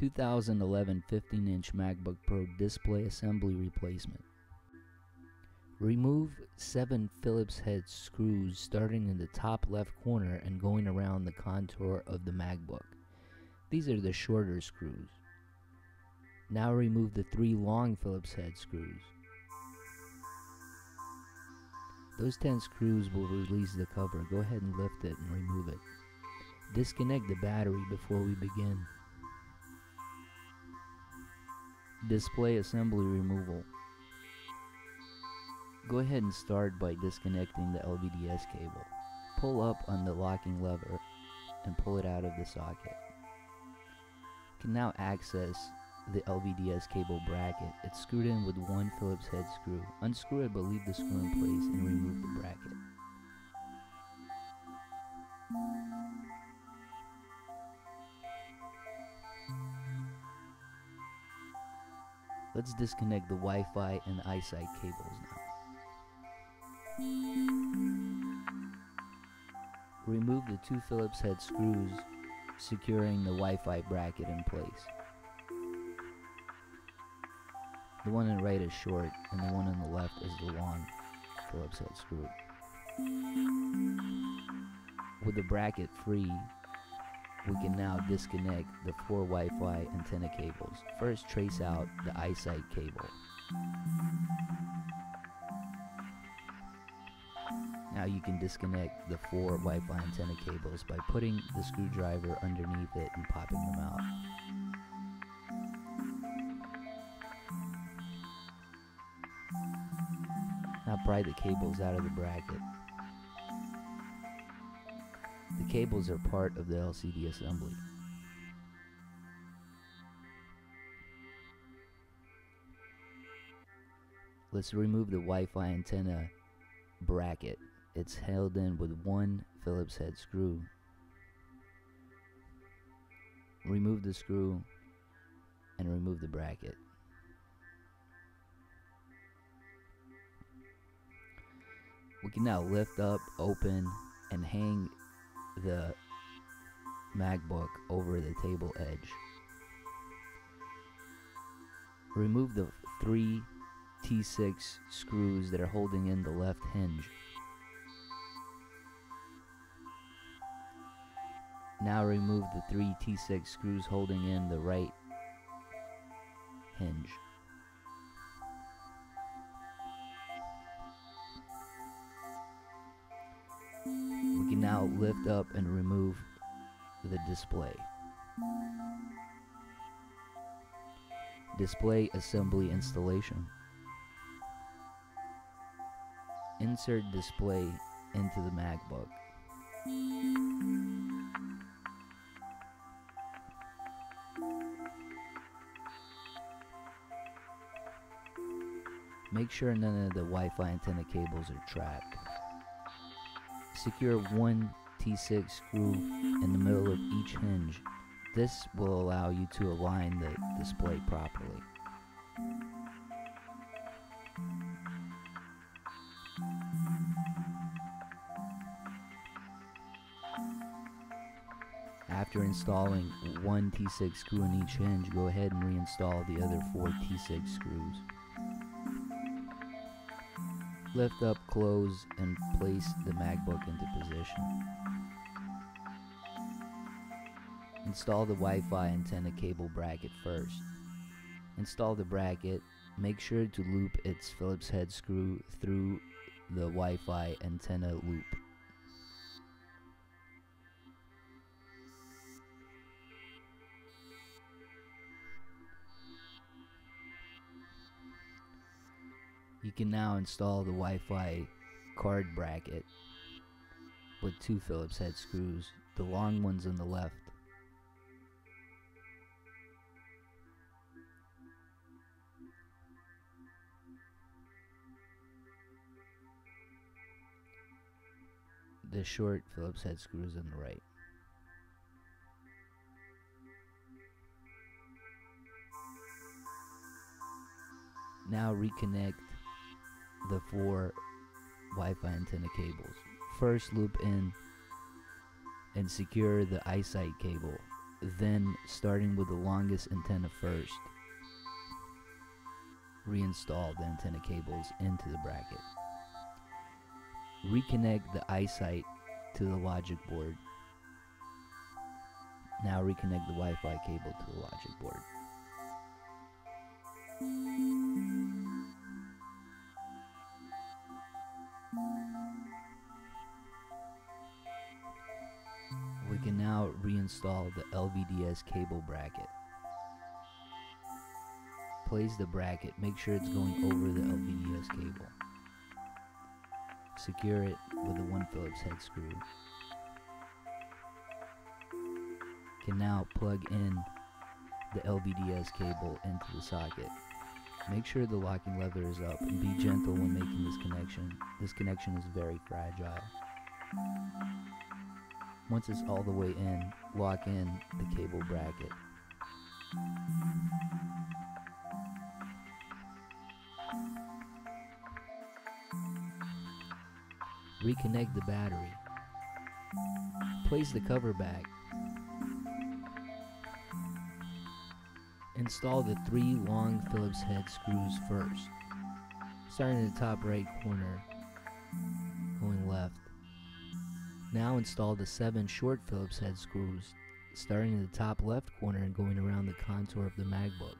2011 15-inch MacBook Pro display assembly replacement. Remove 7 Phillips head screws starting in the top left corner and going around the contour of the MacBook. These are the shorter screws. Now remove the 3 long Phillips head screws. Those 10 screws will release the cover. Go ahead and lift it and remove it. Disconnect the battery before we begin. Display assembly removal. Go ahead and start by disconnecting the LVDS cable. Pull up on the locking lever and pull it out of the socket. You can now access the LVDS cable bracket. It's screwed in with 1 Phillips head screw. Unscrew it but leave the screw in place and remove the bracket. Let's disconnect the Wi-Fi and iSight cables now. Remove the 2 Phillips head screws, securing the Wi-Fi bracket in place. The one on the right is short, and the one on the left is the long Phillips head screw. With the bracket free, we can now disconnect the 4 Wi-Fi antenna cables. First, trace out the iSight cable. Now you can disconnect the 4 Wi-Fi antenna cables by putting the screwdriver underneath it and popping them out. Now pry the cables out of the bracket. The cables are part of the LCD assembly. Let's remove the Wi-Fi antenna bracket. It's held in with 1 Phillips head screw. Remove the screw and remove the bracket. We can now lift up, open, and hang the MacBook over the table edge. Remove the 3 T6 screws that are holding in the left hinge. Now remove the 3 T6 screws holding in the right hinge. We can now lift up and remove the display. Display assembly installation. Insert display into the MacBook. Make sure none of the Wi-Fi antenna cables are trapped. Secure 1 T6 screw in the middle of each hinge. This will allow you to align the display properly. After installing 1 T6 screw in each hinge, go ahead and reinstall the other 4 T6 screws. Lift up, close, and place the MacBook into position. Install the Wi-Fi antenna cable bracket first. Install the bracket. Make sure to loop its Phillips head screw through the Wi-Fi antenna loop. You can now install the Wi-Fi card bracket with 2 Phillips head screws, the long ones on the left. The short Phillips head screws on the right. Now reconnect the 4 Wi-Fi antenna cables. First, loop in and secure the iSight cable then starting with the longest antenna first, reinstall the antenna cables into the bracket. Reconnect the iSight to the logic board. Now reconnect the Wi-Fi cable to the logic board. We can now reinstall the LVDS cable bracket. Place the bracket, make sure it's going over the LVDS cable. Secure it with a 1 Phillips head screw. Can now plug in the LVDS cable into the socket. Make sure the locking lever is up and be gentle when making this connection. This connection is very fragile. Once it's all the way in, lock in the cable bracket. Reconnect the battery. Place the cover back. Install the 3 long Phillips head screws first. Starting in the top right corner, going left. Now install the 7 short Phillips head screws, starting in the top left corner and going around the contour of the MacBook.